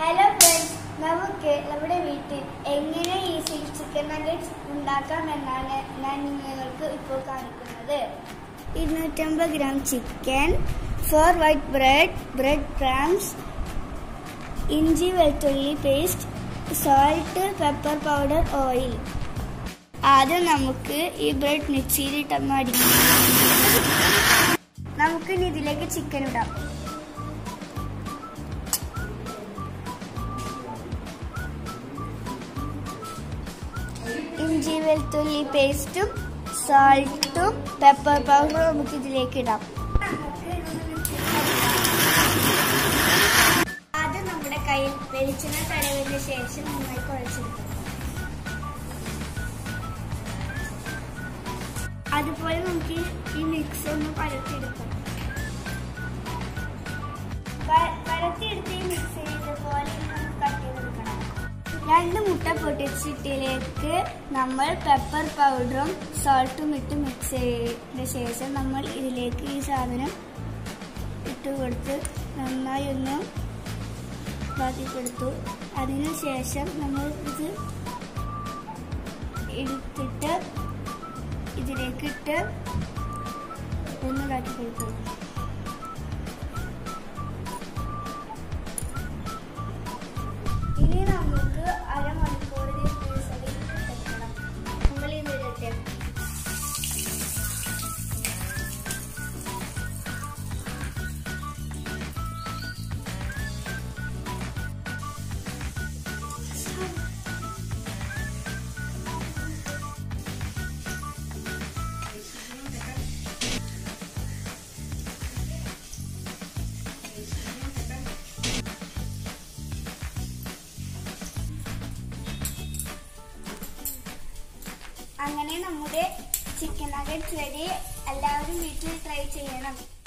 Hello friends, നമുക്ക് നമ്മുടെ വീട്ടിൽ എങ്ങനെ ഈസി ചിക്കൻ നഗറ്റ്സ് ഉണ്ടാക്കാമെന്നാണ് ഞാൻ നിങ്ങൾക്ക് ഇപ്പോൾ കാണിക്കുന്നത്. 250 gram chicken, 4 white bread, bread crumbs, ഇഞ്ചി വെളുത്തുള്ളി paste, salt, pepper powder, oil. ആദ്യം നമുക്ക് ഈ ബ്രെഡ് മിക്സിയിലിട്ടൊന്ന് അടിക്കാം. നമുക്ക് ഇനി ഇതിലേക്ക് ചിക്കൻ ഇടാം. ഇഞ്ചി വെളുത്തുള്ളി പേസ്റ്റും സാൾട്ടും പെപ്പർ പൗഡറും നമുക്ക് ഇതിലേക്ക് ഇടാം. ആദ്യം നമ്മുടെ കയ്യിൽ വെളിച്ചെണ്ണ തടവിന് ശേഷം നന്നായി കുഴച്ചെടുക്കാം. അതുപോലെ നമുക്ക് ഈ മിക്സ് ഒന്ന് പരത്തിയെടുക്കാം. പരത്തിയെടുത്ത് ഈ മിക്സ് ഇതുപോലെ കട്ട് ചെയ്തെടുക്കണം. 2 മുട്ട പൊട്ടിച്ചിട്ടിലേക്ക് നമ്മൾ പെപ്പർ പൗഡറും സോൾട്ടും ഇട്ട് മിക്സ് ചെയ്തതിന് ശേഷം നമ്മൾ ഇതിലേക്ക് ഈ സാധനം ഇട്ട് കൊടുത്ത് നന്നായി ഒന്ന് ഇളക്കിക്കൊടുത്തു. അതിനുശേഷം നമ്മൾ ഇത് എടുത്തിട്ട് ഇതിലേക്ക് ഇട്ട് ഒന്ന് ഇളക്കി കൊടുത്തു. ഇനി നമുക്ക് അരമണിക്കൂറിന് വെക്കണം. നമ്മൾ ഇതിലിട്ട് അങ്ങനെ നമ്മുടെ ചിക്കൻ നഗറ്റ്സ് റെഡി. എല്ലാവരും വീട്ടിൽ ട്രൈ ചെയ്യണം.